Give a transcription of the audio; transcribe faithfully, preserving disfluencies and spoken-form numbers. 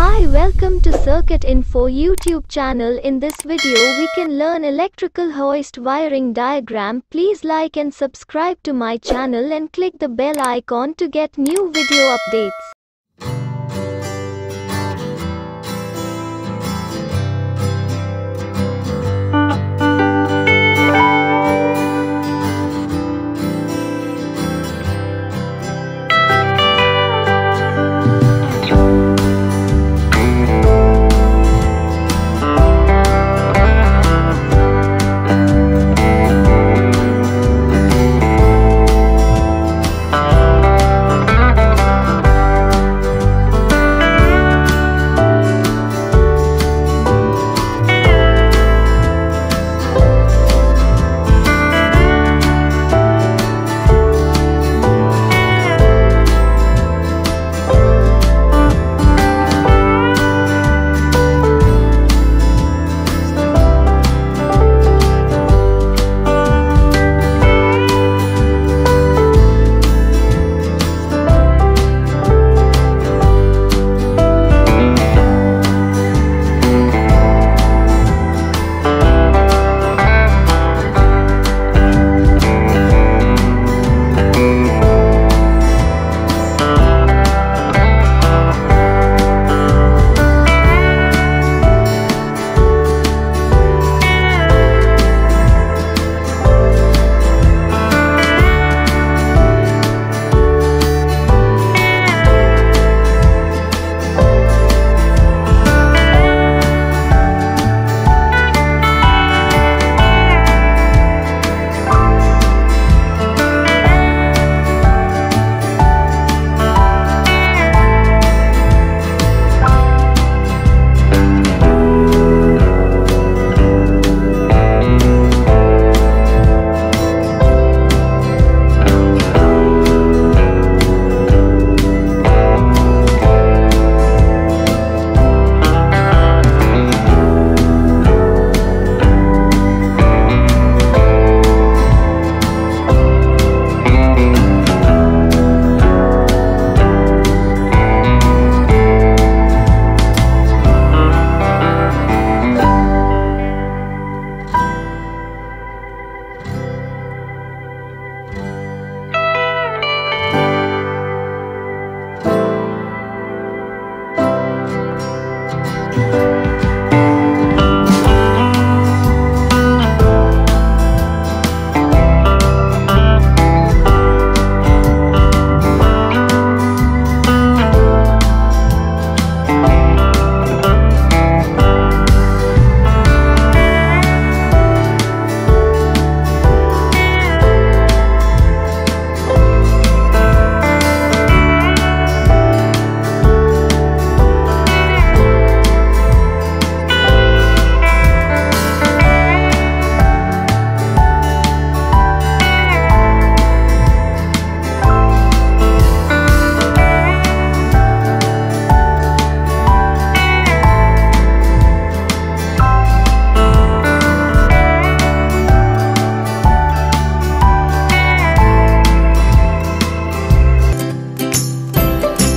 Hi, welcome to CircuitInfo YouTube channel. In this video we can learn electrical hoist wiring diagram. Please like and subscribe to my channel and click the bell icon to get new video updates.